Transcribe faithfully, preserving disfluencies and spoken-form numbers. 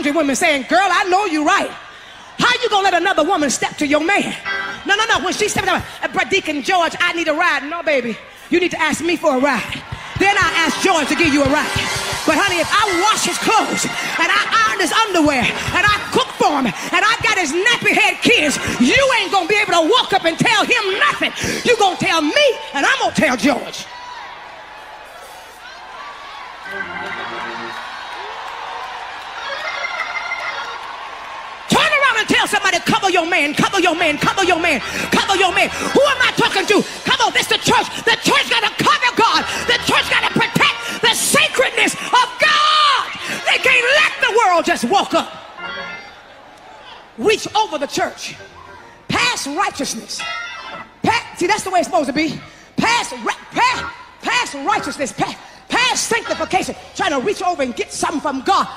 hundred women saying, girl, I know you right. How you gonna let another woman step to your man? No, no, no, when she stepped up, but Deacon George, I need a ride. No, baby, you need to ask me for a ride. Then I asked George to give you a ride. But honey, if I wash his clothes, and I iron his underwear, and I cook for him, and I got his nappy head kids, you ain't gonna be able to walk up and tell him nothing. You gonna tell me, and I'm gonna tell George. Turn around and tell somebody, cover your man, cover your man, cover your man, cover your man. Who am I talking to? Come on, this the church. The church gotta cover God. The church gotta protect the sacredness of God. They can't let the world just walk up. Reach over the church. Pass righteousness. Pass, see, that's the way it's supposed to be. Pass, pass, pass righteousness. Pass, pass sanctification. Trying to reach over and get something from God.